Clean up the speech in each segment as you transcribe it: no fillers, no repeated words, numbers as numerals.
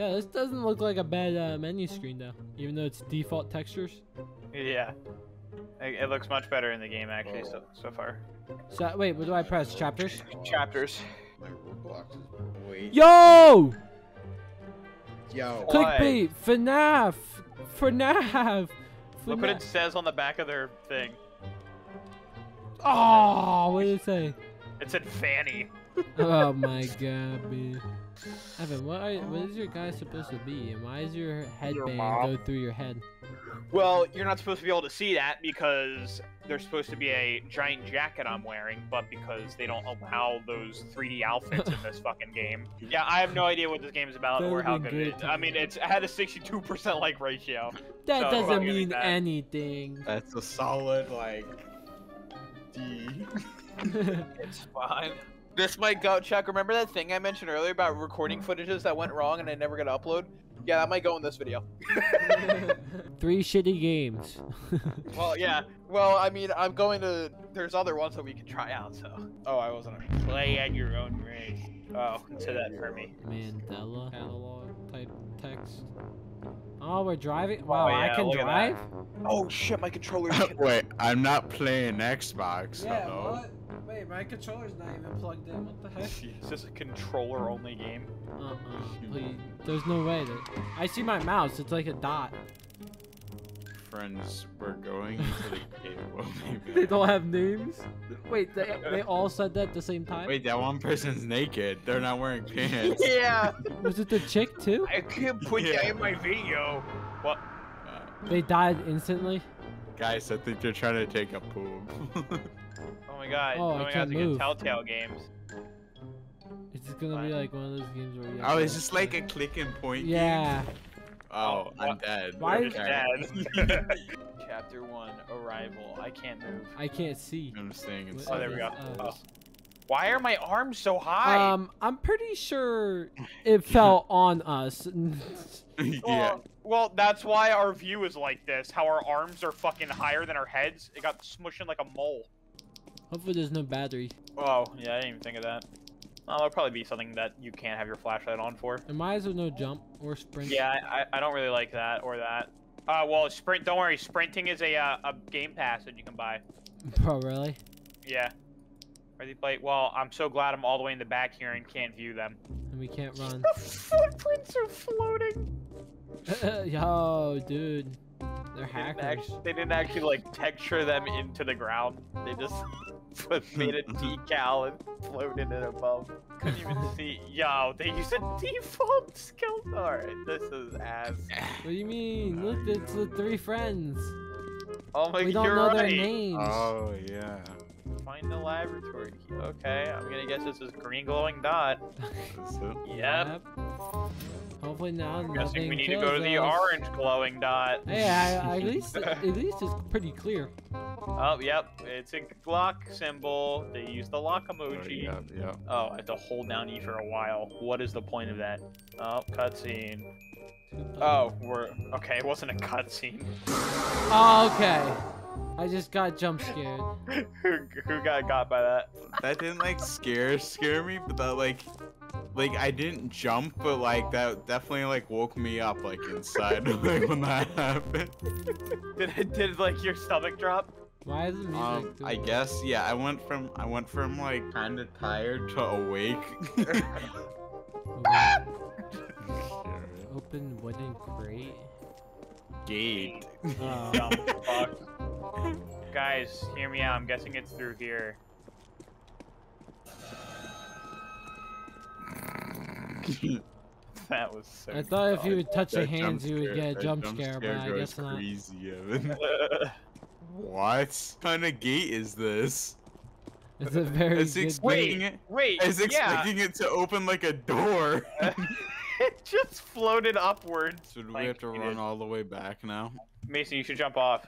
Yeah, this doesn't look like a bad menu screen though, even though it's default textures. Yeah, it looks much better in the game actually so far. So wait, what do I press? Chapters? Chapters. My Roblox is way... Yo! Yo. Clickbait! FNAF! FNAF! Look what it says on the back of their thing. Oh, what did it say? It said Fanny. Oh my god, dude. Evan, what is your guy supposed to be, and why is your headband go through your head? Well, you're not supposed to be able to see that because there's supposed to be a giant jacket I'm wearing, but because they don't allow those 3D outfits in this fucking game. Yeah, I have no idea what this game is about or how good it is. I mean, it's had a 62% like ratio. That doesn't mean anything. That's a solid like D. It's fine. This might go, Chuck, remember that thing I mentioned earlier about recording footages that went wrong and I never got to upload? Yeah, that might go in this video. 3 shitty games. Well, yeah. Well, I mean, I'm going to... There's other ones that we can try out, so... Oh, I wasn't... Play at your own rate. Oh, to that for me. Mandela catalog type text. Oh, we're driving? Wow, I can drive? Oh, shit, my controller's... Wait, I'm not playing Xbox, hello? What? Wait, my controller's not even plugged in. What the heck? Is this a controller-only game? Please. There's no way. I see my mouse. It's like a dot. Friends, we're going into the game. Well, they don't have names? Wait, they all said that at the same time? Wait, that one person's naked. They're not wearing pants. Yeah! Was it the chick, too? I can't put that in my video. What? They died instantly? Guys, I think they're trying to take a poop. Oh my god, oh my god, it's like a Telltale games. It's just gonna be like one of those games where you it's just like a click and point game? Yeah. Oh, I'm dead. Why is dead? Chapter 1, Arrival. I can't move. I can't see. I'm staying inside. Oh, there we go. Oh. Why are my arms so high? I'm pretty sure it fell on us. Well, that's why our view is like this. How our arms are fucking higher than our heads. It got smushing like a mole. Hopefully there's no battery. Oh, yeah, I didn't even think of that. Oh, there'll probably be something that you can't have your flashlight on for. And why is there no jump or sprint? Yeah, I don't really like that or that. Well, sprint, don't worry. Sprinting is a game pass that you can buy. Oh, really? Yeah. Ready to play? Well, I'm so glad I'm all the way in the back here and can't view them. And we can't run. The footprints are floating. Yo, dude. They're hackers. They didn't actually like texture them into the ground. They just made a decal and floated it above. Couldn't even see. Yo, they used a default skeleton. Alright, this is ass. What do you mean? Look, it's the 3 friends. Oh my god. We don't know their names. Oh, yeah. Find the laboratory key. Okay, I'm gonna guess this is green glowing dot. Yep. Hopefully now I'm guessing we need to go to the orange glowing dot. Hey, at least it's pretty clear. Oh, yep. It's a lock symbol. They use the lock emoji. Oh, yeah. Oh, I have to hold down E for a while. What is the point of that? Oh, cutscene. Oh, okay. It wasn't a cutscene. Oh, okay. I just got jump scared. Who got by that? That didn't like scare me, but that like I didn't jump, but like that definitely like woke me up like inside like when that happened. Did like your stomach drop? Why is the music? I guess yeah. I went from like kind of tired to awake. Open wooden crate. Gate. Dumb fuck. Guys, hear me out. I'm guessing it's through here. That was so I thought if you would touch your hands, you would get a jump scare, but I guess not. Crazy, Evan. What kind of gate is this? It's a very expecting it to open like a door. It just floated upwards. Should we have to run all the way back now? Mason, you should jump off.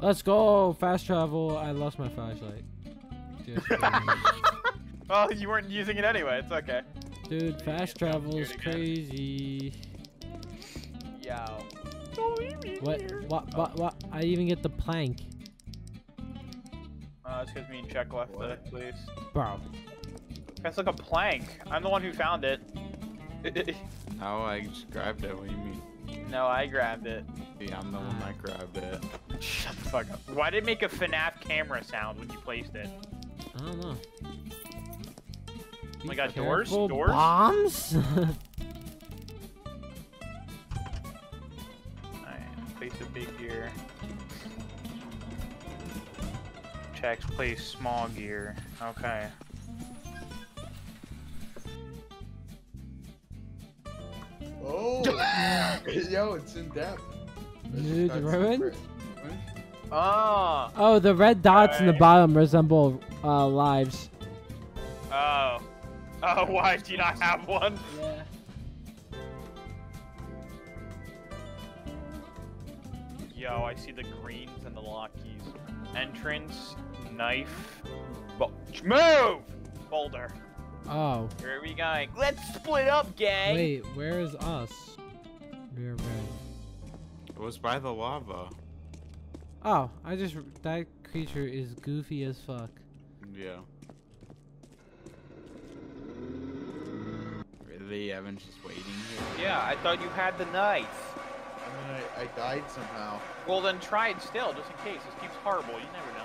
Let's go! Fast travel. I lost my flashlight. Well, you weren't using it anyway. It's okay. Dude, fast travel is crazy. Yo. Don't leave me here. What? I even get the plank. It's because me and Chuck left the place. Bro. That's like a plank. I'm the one who found it. How I just grabbed it? What do you mean? No, I grabbed it. Yeah, I'm the one that grabbed it. Shut the fuck up. Why did it make a FNAF camera sound when you placed it? I don't know. Oh my god, doors? Doors? Bombs? Alright, place a big gear. Checks, place small gear. Okay. Oh! Yo, it's in depth. Dude, ruined? Oh! Oh, the red dots in the bottom resemble lives. Oh. Oh, why do you not have one? Yeah. Yo, I see the greens and the lock keys. Entrance, knife, move! Boulder. Oh. Where are we going? Let's split up, gang! Wait, where is us? We're red. It was by the lava. Oh, I just... That creature is goofy as fuck. Yeah. Really, Evan's just waiting here? Yeah, I thought you had the knife. I mean, I died somehow. Well, then try it still, just in case. This keeps horrible. You never know.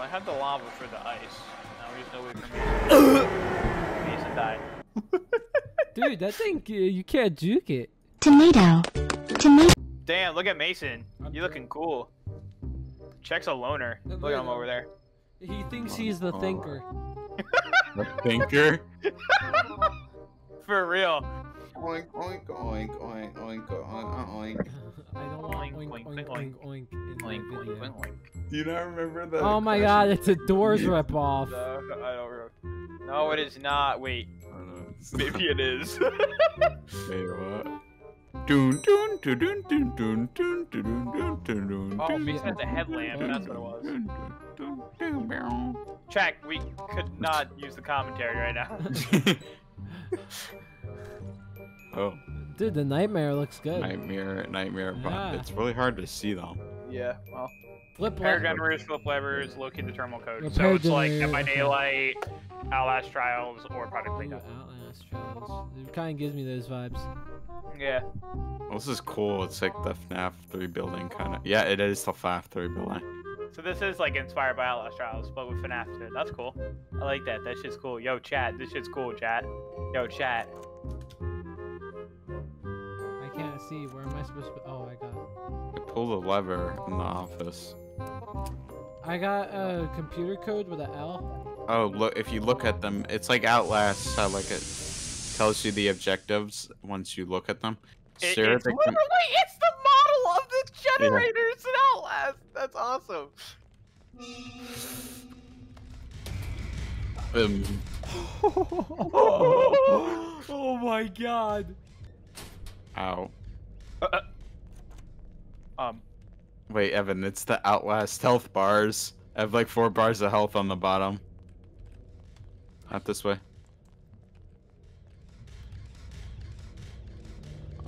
I had the lava for the ice. Now we just know we can die. Dude, that thing, you can't juke it. Tomato. Tomato. Damn, look at Mason. You're looking cool. Check's a loner. Look at him over there. He thinks he's the thinker. The thinker? For real. Oink, oink, oink, oink, oink, oink, oink. I don't want oink, oink, oink, oink, oink, oink, oink, oink. Do you not remember that? Oh my god, it's a Doors ripoff. No, I don't remember. No, it is not. Wait. I don't know. Maybe it is. Wait, what? Doon, doon, doon, doon, doon, doon, doon, doon, doon, doon. Oh, Mason had the headlamp. That's what it was. Check, we could not use the commentary right now. Oh. Dude, the nightmare looks good. Nightmare, yeah. It's really hard to see though. Yeah, well. Flip levers, locate the terminal code. So it's like by daylight, Outlast Trials, or Project Zero. Outlast Trials. It kind of gives me those vibes. Yeah. Well, this is cool. It's like the FNAF 3 building kind of. Yeah, it is the FNAF 3 building. So this is like inspired by Outlast Trials, but with FNAF 2. That's cool. I like that. That shit's cool. Yo, chat. This shit's cool, chat. Yo, chat. See, where am I supposed to be? Oh, I got it. Pull the lever in the office. I got a computer code with an L. Oh, look, if you look at them, it's like Outlast. I like it. Tells you the objectives once you look at them. It's literally, it's the model of the generators in Outlast. That's awesome. Oh my god. Ow. Wait, Evan, it's the Outlast health bars. I have like 4 bars of health on the bottom. Not this way.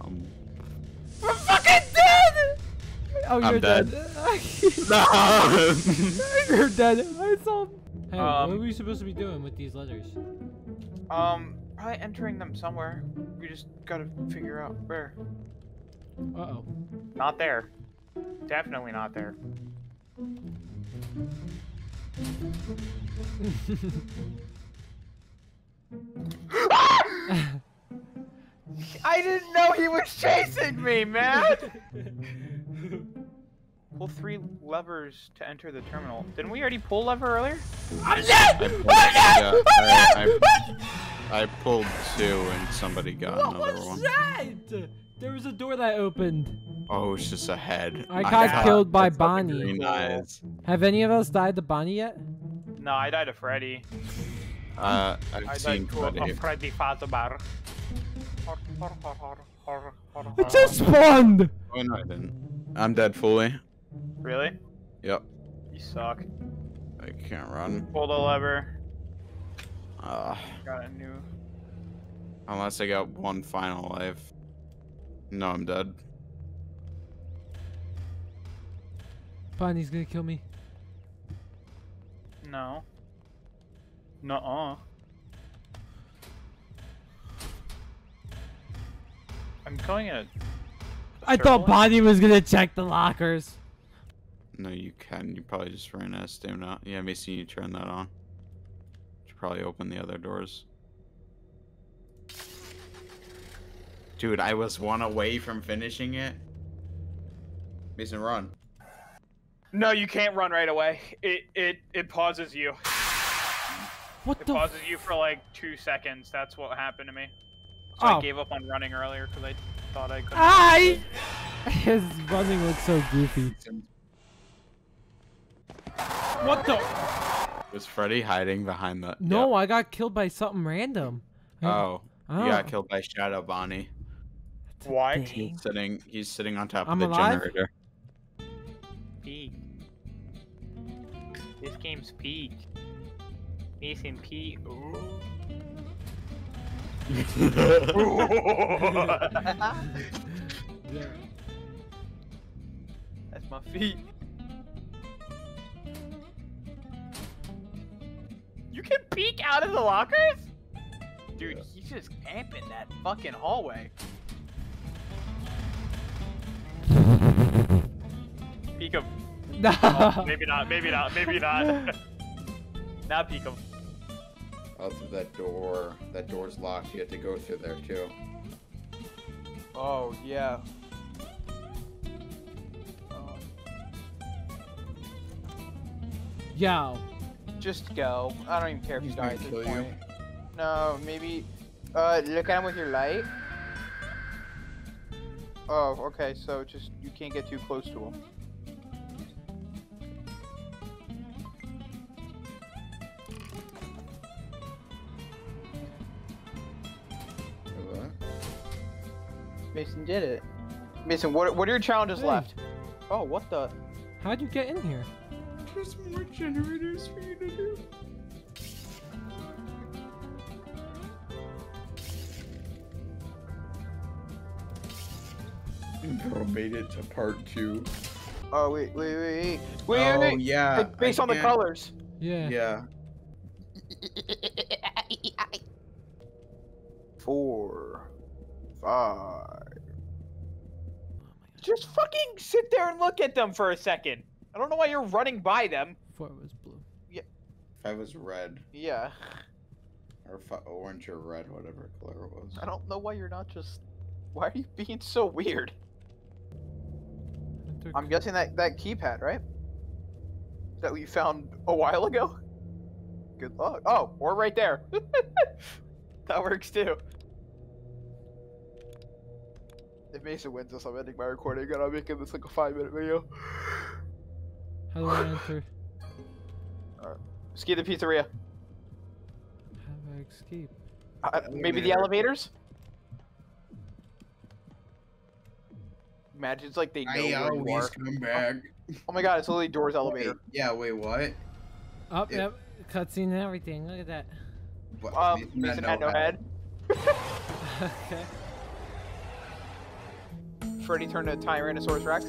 I'm fucking dead! Oh, you're dead. No! You're dead. I saw... Hey, what are we supposed to be doing with these letters? Probably entering them somewhere. We just gotta figure out where. Uh-oh. Not there. Definitely not there. Ah! I didn't know he was chasing me, man! Pull 3 levers to enter the terminal. Didn't we already pull lever earlier? I'm dead! I pulled 2 and somebody got another one. What was that? There was a door that opened. Oh, it's just a head. I got killed by Bonnie. Have any of us died to Bonnie yet? No, I died to Freddy. I've seen Freddy. I died to Freddy Fazbear. It just spawned! Oh, no, I didn't. I'm dead fully. Really? Yep. You suck. I can't run. Pull the lever. Got a new. Unless I got one final life. No, I'm dead. Bonnie's gonna kill me. No. Nuh-uh. I'm going at. I thought Bonnie was gonna check the lockers. No, you can. You probably just ran out of stamina. Yeah, Mason, you turn that on. You should probably open the other doors. Dude, I was one away from finishing it. Mason, run. No, you can't run right away. It pauses you. What the? It pauses you for like 2 seconds. That's what happened to me. So I gave up on running earlier because I thought I couldn't. His running looks so goofy. What the? Was Freddy hiding behind the? No, yep. I got killed by something random. Oh, you got killed by Shadow Bonnie. Why? He's sitting on top of the generator. Peak. This game's peak. Mason P. Ooh. That's my feet. You can peek out of the lockers? Dude, he's just camping that fucking hallway. Peek him. No. Oh, maybe not. Now peek him. Out through that door. That door's locked. You have to go through there, too. Oh, yeah. Oh. Yo. Just go. I don't even care if you die at this point. No, maybe... look at him with your light. Oh, okay, so just... You can't get too close to him. What? Mason did it. Mason, what are your challenges left? Oh, what the... How'd you get in here? There's more generators for you to do. Probated to part 2. Oh wait! Oh yeah. Based on the colors. Yeah. Yeah. 4, 5. Just fucking sit there and look at them for a second. I don't know why you're running by them. 4 was blue. Yeah. 5 was red. Yeah. Or orange or red, whatever color it was. I don't know why you're not just. Why are you being so weird? I'm guessing that keypad, right? That we found a while ago? Good luck. Oh, we're right there. That works too. If Mason wins this, I'm ending my recording and I'm making this like a 5-minute video. How do I enter? Alright. Ski the pizzeria. How do I escape? Maybe the elevators? Imagine it's like they know where you are. Come back. Oh my god, it's literally doors elevator. Wait, yeah, wait, what? Oh, yep. Cutscene and everything. Look at that. Well, Mason had no head. Okay. Freddy turned to Tyrannosaurus Rex.